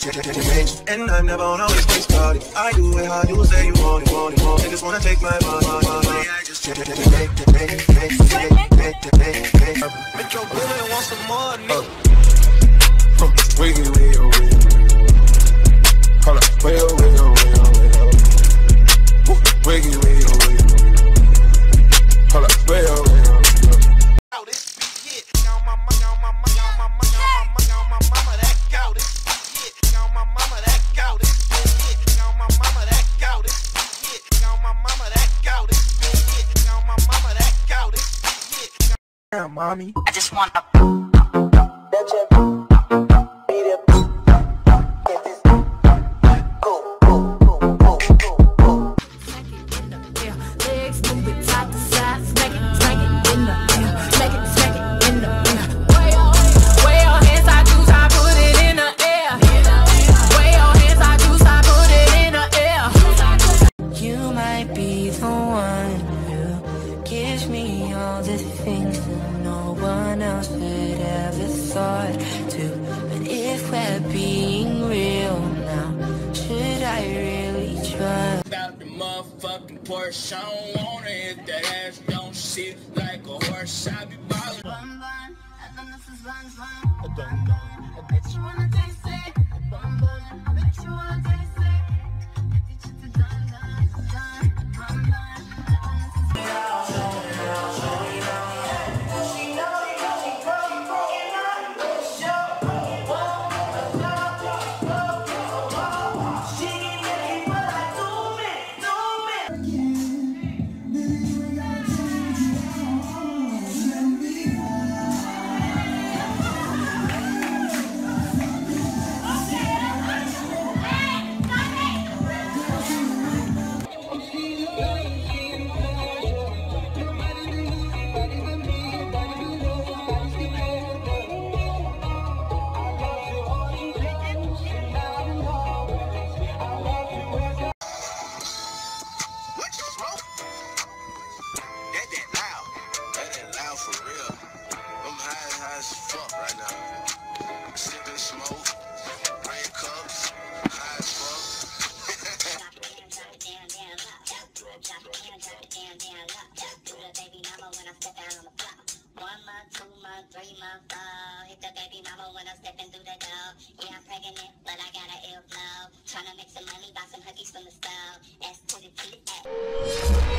changed, and I'm never on always place party. I do it how you say you want it more. Niggas wanna take my money, I just change, make your woman want some more, nigga. Wiggy, hold up, wiggy, hold up, damn, mommy. I just want to beat it. Get this. Go, go, go, go, go, go. Smack it in the air. Legs move it top to side. Smack it in the air. Smack it in the air. Way your hands I juice, I put it in the air. Way your hands I juice, I put it in the air. You might be the one who gives me all the things one else would ever thought to. But if we're being real now, should I really try? Stop the motherfucking Porsche, I don't wanna hit that ass, don't sit like a horse, I be ballin'. Bun, I think this is bun, bun, bun, bun. I bet you wanna taste it. Bun, bun, I bet you wanna taste it. I teach you to dun, dun, dun, bun, bun. Tryna make some money, buy some huggies from the stove. S to the T.